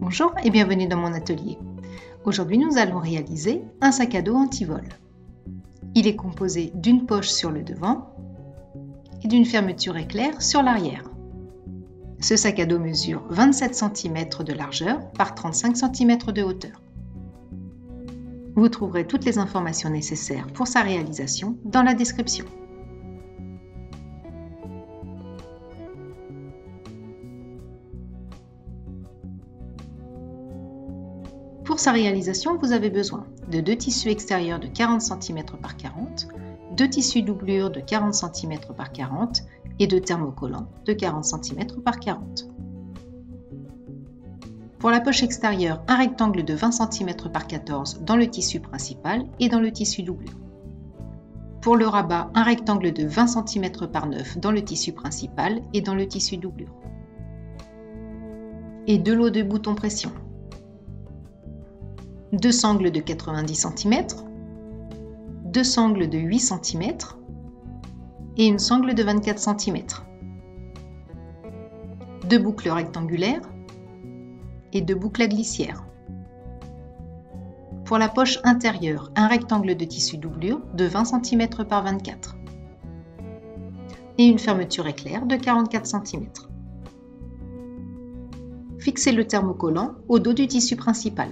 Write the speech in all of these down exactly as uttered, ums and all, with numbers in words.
Bonjour et bienvenue dans mon atelier. Aujourd'hui, nous allons réaliser un sac à dos anti-vol. Il est composé d'une poche sur le devant et d'une fermeture éclair sur l'arrière. Ce sac à dos mesure vingt-sept centimètres de largeur par trente-cinq centimètres de hauteur. Vous trouverez toutes les informations nécessaires pour sa réalisation dans la description. Pour sa réalisation, vous avez besoin de deux tissus extérieurs de quarante centimètres par quarante, deux tissus doublure de quarante centimètres par quarante et deux thermocollants de quarante centimètres par quarante. Pour la poche extérieure, un rectangle de vingt centimètres par quatorze dans le tissu principal et dans le tissu doublure. Pour le rabat, un rectangle de vingt centimètres par neuf dans le tissu principal et dans le tissu doublure. Et deux lots de boutons pression. Deux sangles de quatre-vingt-dix centimètres, deux sangles de huit centimètres et une sangle de vingt-quatre centimètres. Deux boucles rectangulaires et deux boucles à glissière. Pour la poche intérieure, un rectangle de tissu doublure de vingt centimètres par vingt-quatre et une fermeture éclair de quarante-quatre centimètres. Fixez le thermocollant au dos du tissu principal.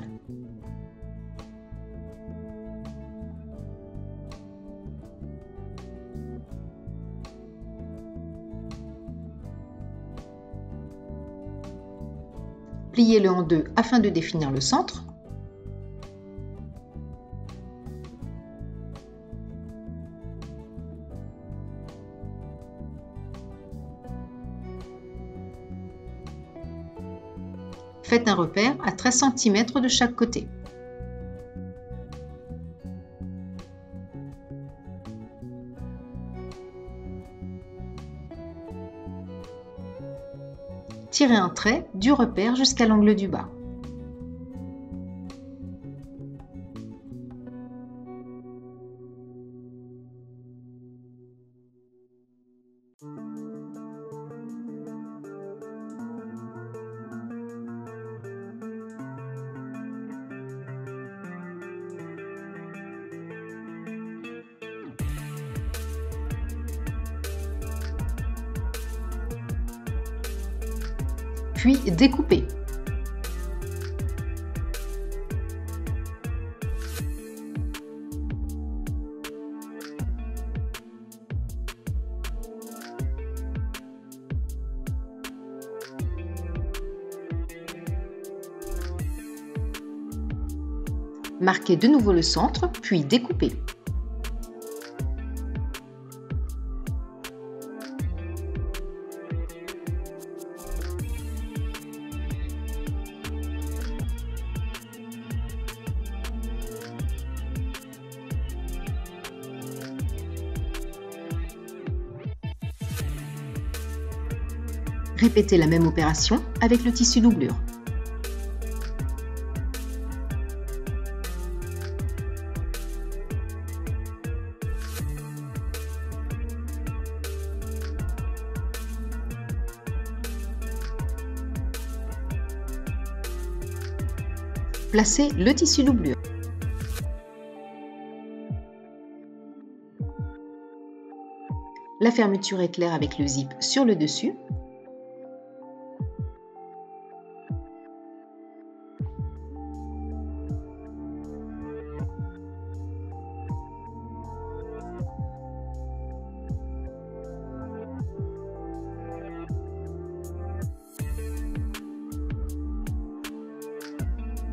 Pliez-le en deux afin de définir le centre. Faites un repère à treize centimètres de chaque côté. Tirez un trait du repère jusqu'à l'angle du bas. Puis découpez. Marquez de nouveau le centre, puis découpez. Répétez la même opération avec le tissu doublure. Placez le tissu doublure. La fermeture éclair avec le zip sur le dessus.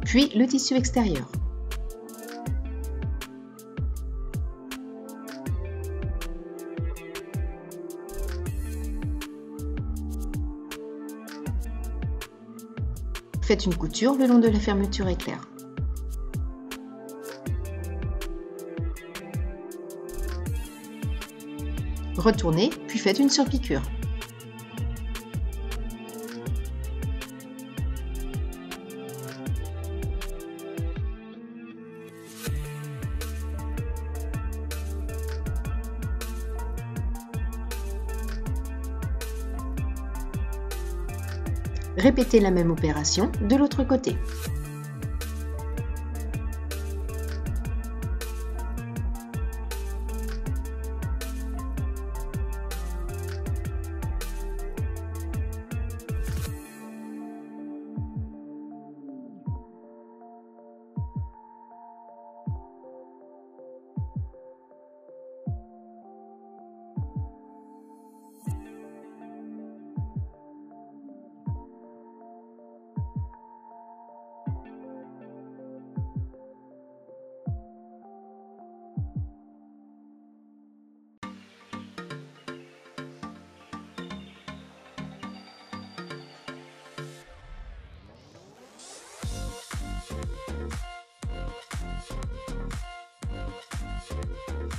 Puis le tissu extérieur. Faites une couture le long de la fermeture éclair. Retournez, puis faites une surpiqûre. Répétez la même opération de l'autre côté.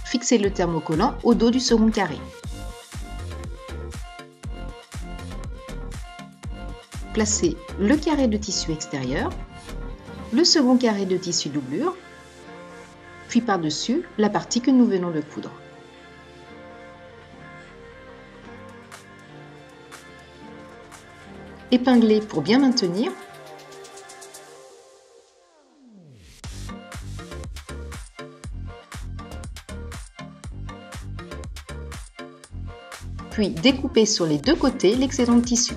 Fixez le thermocollant au dos du second carré. Placez le carré de tissu extérieur, le second carré de tissu doublure, puis par-dessus la partie que nous venons de coudre. Épinglez pour bien maintenir. Puis découpez sur les deux côtés l'excédent de tissu.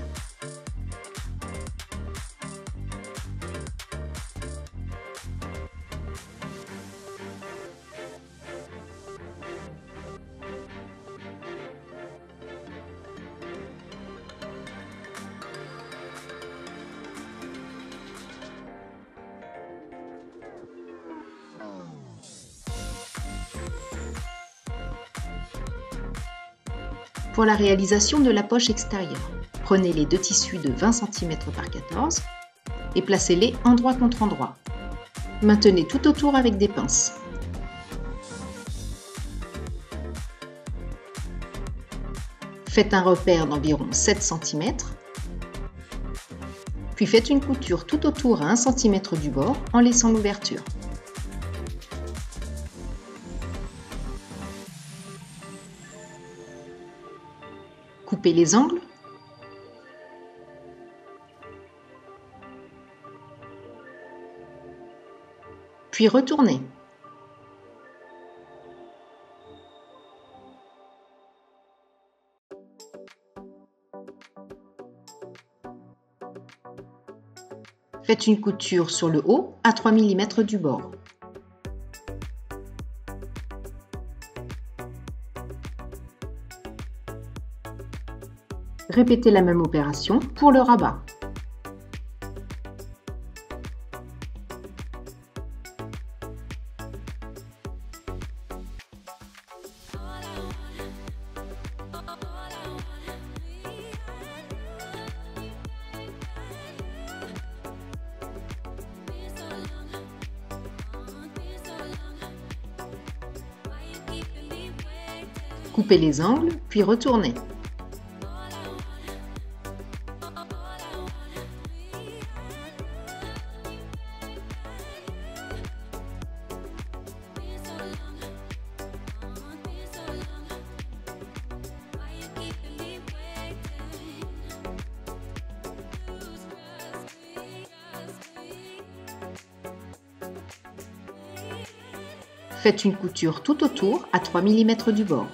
Pour la réalisation de la poche extérieure, prenez les deux tissus de vingt centimètres par quatorze et placez-les endroit contre endroit. Maintenez tout autour avec des pinces. Faites un repère d'environ sept centimètres, puis faites une couture tout autour à un centimètre du bord en laissant l'ouverture. Coupez les angles, puis retournez. Faites une couture sur le haut à trois millimètres du bord. Répétez la même opération pour le rabat. Coupez les angles, puis retournez. Faites une couture tout autour à trois millimètres du bord.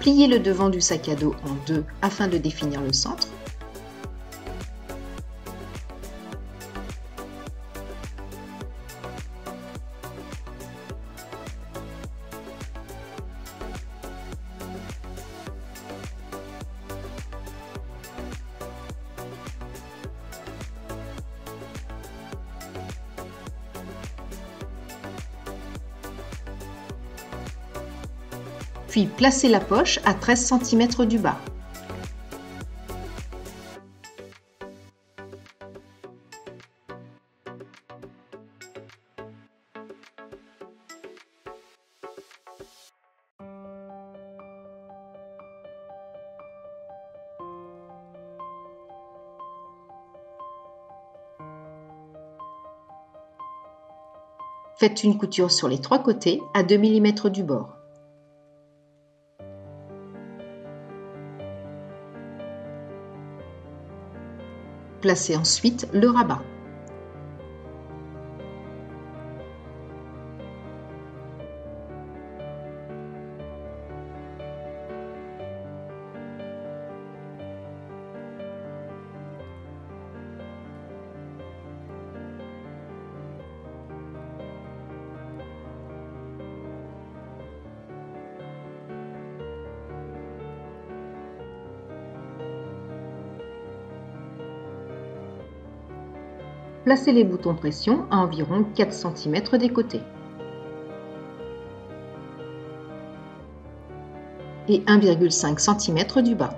Pliez le devant du sac à dos en deux afin de définir le centre. Puis placez la poche à treize centimètres du bas. Faites une couture sur les trois côtés à deux millimètres du bord. Placez ensuite le rabat. Placez les boutons pression à environ quatre centimètres des côtés et un virgule cinq centimètres du bas.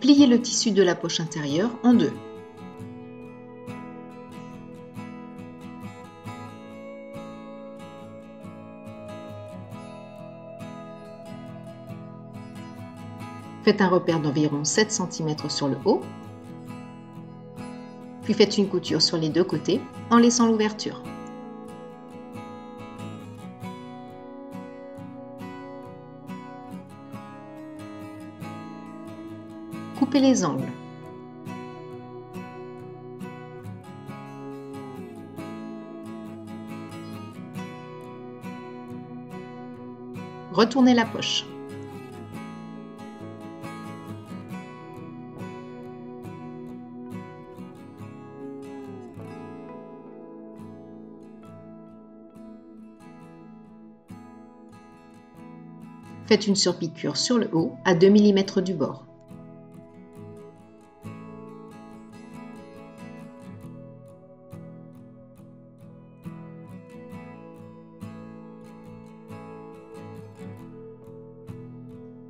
Pliez le tissu de la poche intérieure en deux. Faites un repère d'environ sept centimètres sur le haut, puis faites une couture sur les deux côtés en laissant l'ouverture. Coupez les angles. Retournez la poche. Faites une surpiqûre sur le haut à deux millimètres du bord.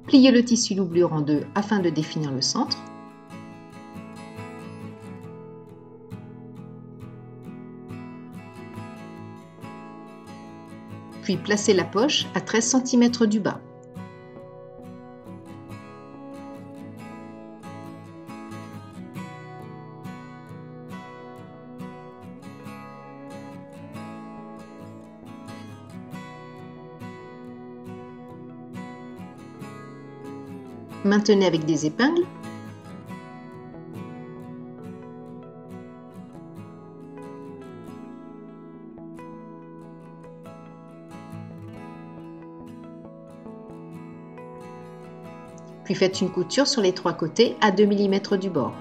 Pliez le tissu doublure en deux afin de définir le centre. Puis placez la poche à treize centimètres du bas. Maintenez avec des épingles puis faites une couture sur les trois côtés à deux millimètres du bord.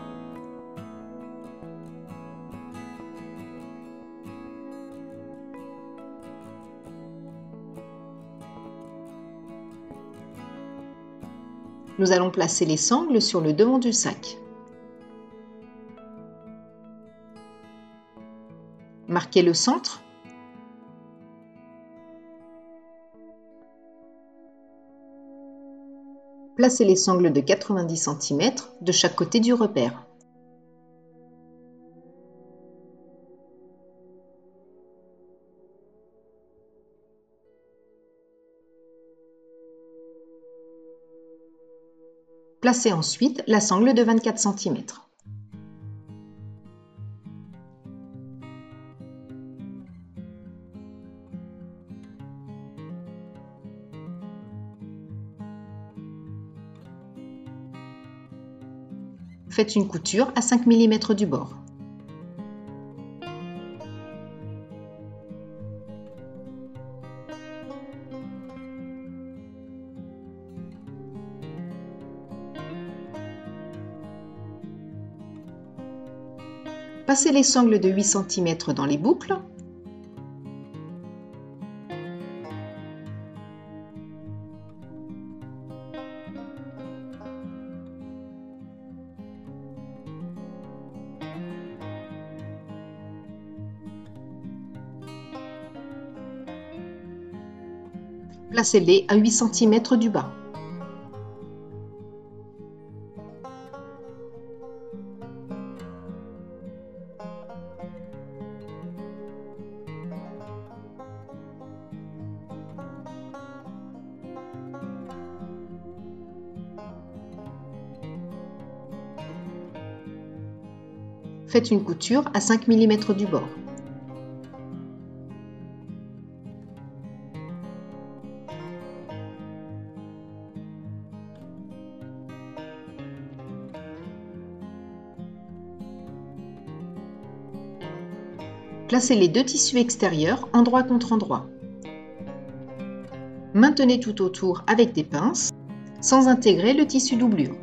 Nous allons placer les sangles sur le devant du sac. Marquez le centre. Placez les sangles de quatre-vingt-dix centimètres de chaque côté du repère. Placez ensuite la sangle de vingt-quatre centimètres. Faites une couture à cinq millimètres du bord. Passez les sangles de huit centimètres dans les boucles. Placez-les à huit centimètres du bas. Faites une couture à cinq millimètres du bord. Placez les deux tissus extérieurs endroit contre endroit. Maintenez tout autour avec des pinces sans intégrer le tissu doublure.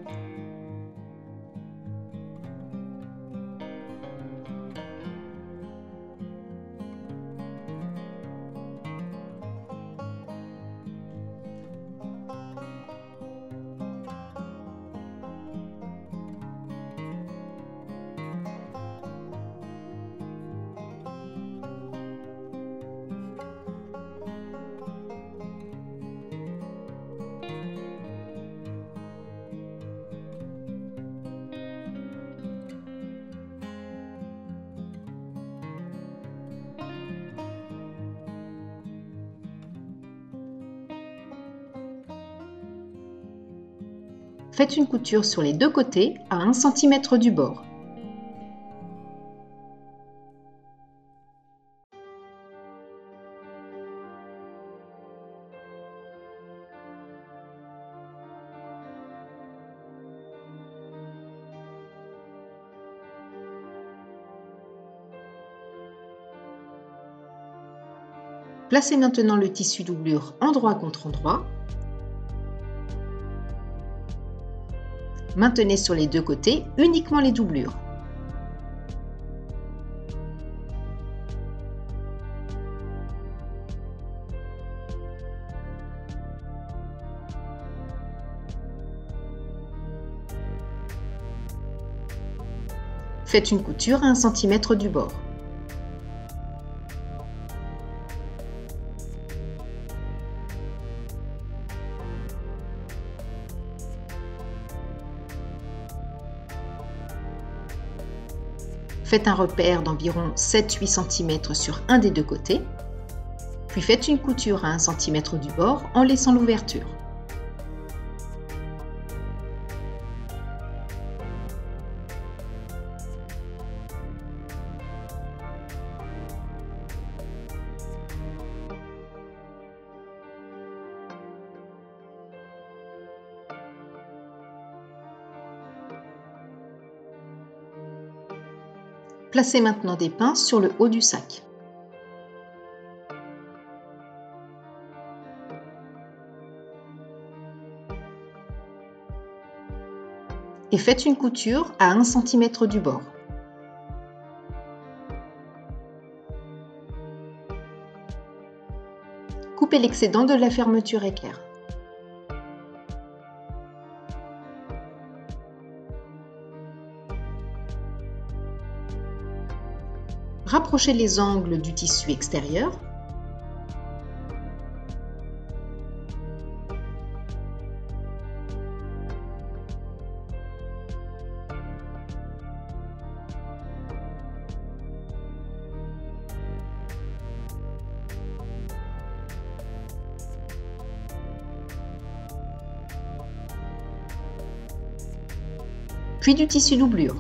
Faites une couture sur les deux côtés à un centimètre du bord. Placez maintenant le tissu doublure endroit contre endroit. Maintenez sur les deux côtés uniquement les doublures. Faites une couture à un centimètre du bord. Faites un repère d'environ sept à huit centimètres sur un des deux côtés, puis faites une couture à un centimètre du bord en laissant l'ouverture. Placez maintenant des pinces sur le haut du sac. Et faites une couture à un centimètre du bord. Coupez l'excédent de la fermeture éclair. Rapprochez les angles du tissu extérieur. puis du tissu doublure.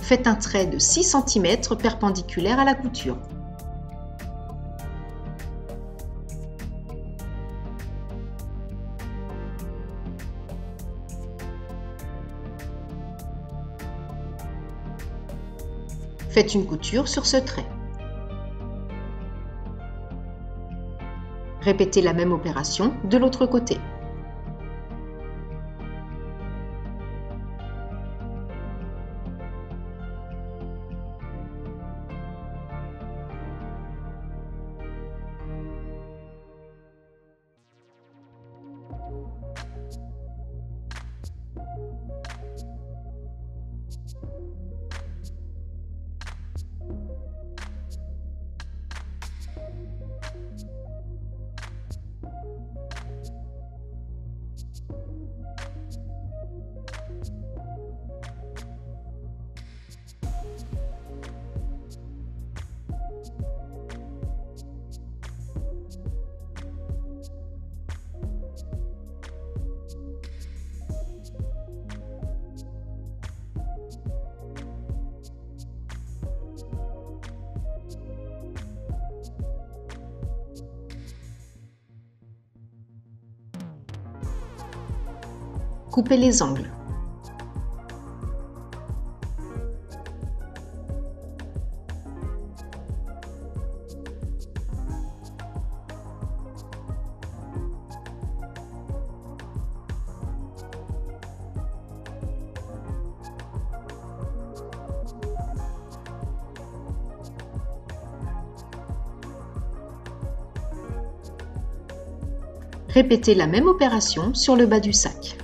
Faites un trait de six centimètres perpendiculaire à la couture. Faites une couture sur ce trait. Répétez la même opération de l'autre côté. Coupez les angles. Répétez la même opération sur le bas du sac.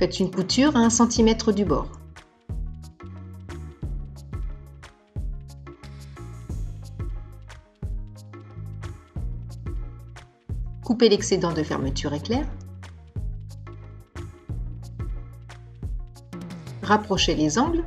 Faites une couture à un centimètre du bord. Coupez l'excédent de fermeture éclair. Rapprochez les angles.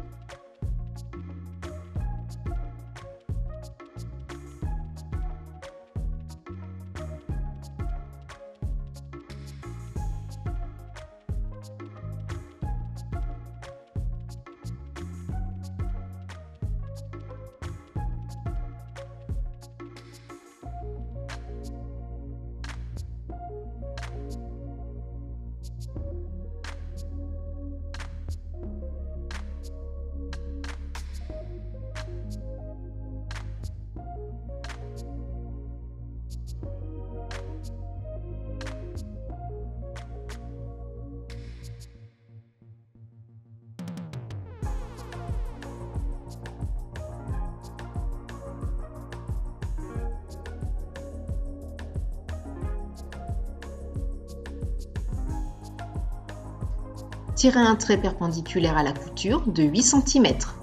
Tirez un trait perpendiculaire à la couture de huit centimètres.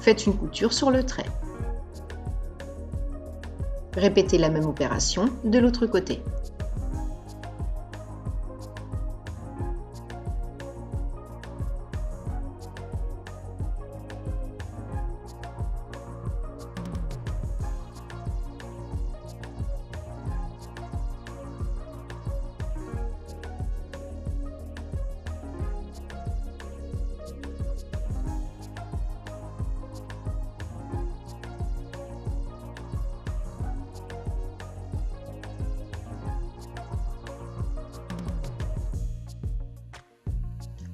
Faites une couture sur le trait. Répétez la même opération de l'autre côté.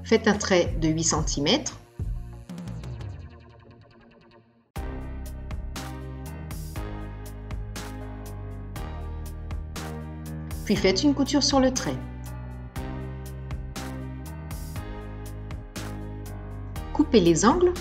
Faites un trait de huit centimètres puis faites une couture sur le trait. Coupez les angles.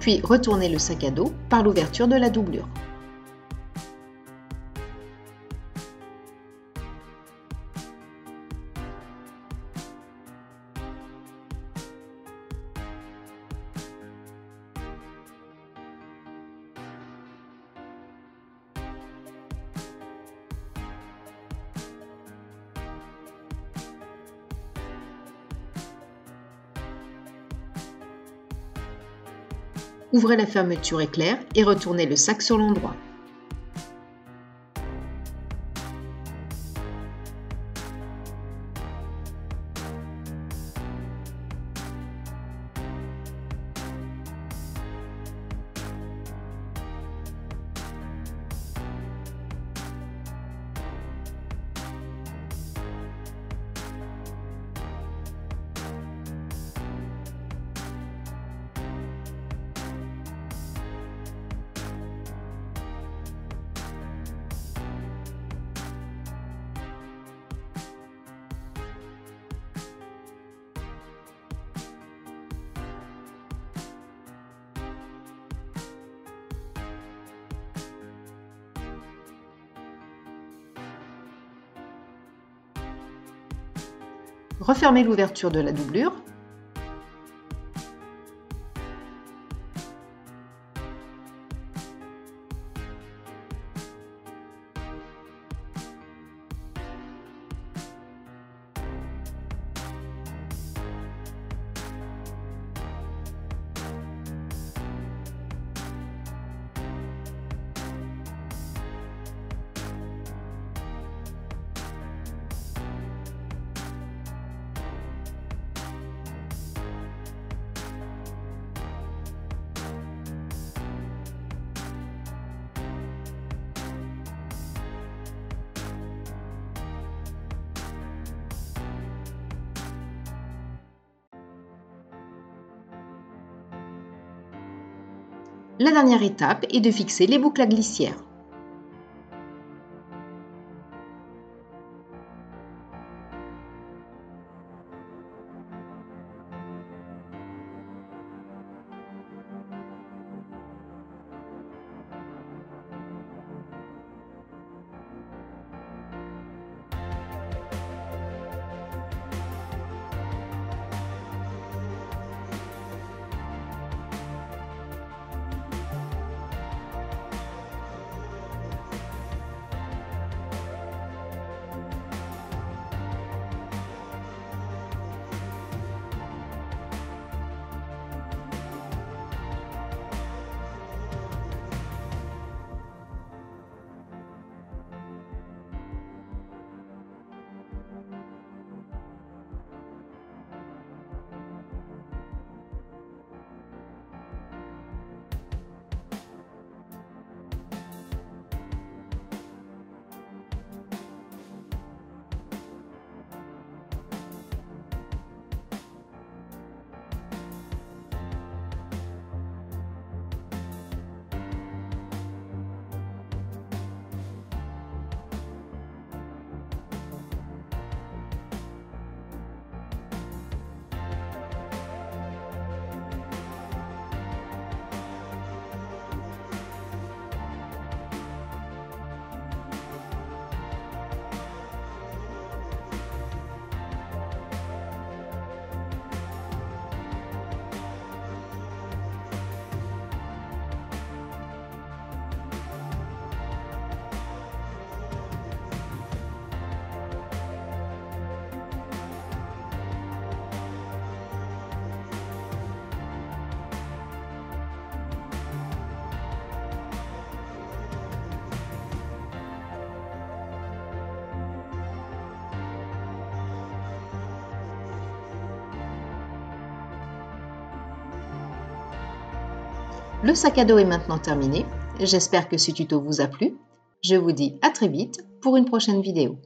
Puis retournez le sac à dos par l'ouverture de la doublure. Ouvrez la fermeture éclair et retournez le sac sur l'endroit. Refermez l'ouverture de la doublure. La dernière étape est de fixer les boucles à glissière. Le sac à dos est maintenant terminé. J'espère que ce tuto vous a plu. Je vous dis à très vite pour une prochaine vidéo.